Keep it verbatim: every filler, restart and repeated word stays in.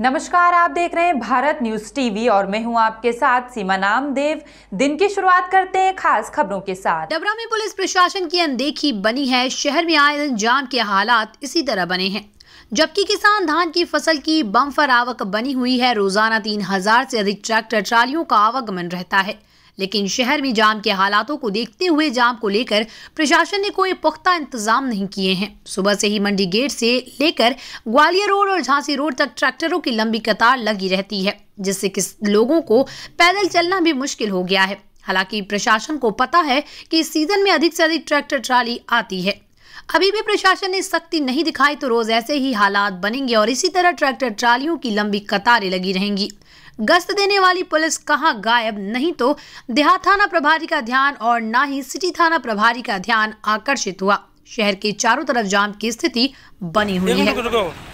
नमस्कार, आप देख रहे हैं भारत न्यूज़ टीवी और मैं हूं आपके साथ सीमा नामदेव। दिन की शुरुआत करते हैं खास खबरों के साथ। डबरा में पुलिस प्रशासन की अनदेखी बनी है। शहर में आए जाम के हालात इसी तरह बने हैं, जबकि किसान धान की फसल की बम्पर आवक बनी हुई है। रोजाना तीन हजार से अधिक ट्रैक्टर ट्रालियों का आवागमन रहता है, लेकिन शहर में जाम के हालातों को देखते हुए जाम को लेकर प्रशासन ने कोई पुख्ता इंतजाम नहीं किए हैं। सुबह से ही मंडी गेट से लेकर ग्वालियर रोड और झांसी रोड तक ट्रैक्टरों की लंबी कतार लगी रहती है, जिससे किस लोगों को पैदल चलना भी मुश्किल हो गया है। हालांकि प्रशासन को पता है कि इस सीजन में अधिक से अधिक ट्रैक्टर ट्राली आती है, अभी भी प्रशासन ने सख्ती नहीं दिखाई तो रोज ऐसे ही हालात बनेंगे और इसी तरह ट्रैक्टर ट्रालियों की लंबी कतारें लगी रहेंगी। गश्त देने वाली पुलिस कहां गायब, नहीं तो देहात थाना प्रभारी का ध्यान और ना ही सिटी थाना प्रभारी का ध्यान आकर्षित हुआ। शहर के चारों तरफ जाम की स्थिति बनी हुई है।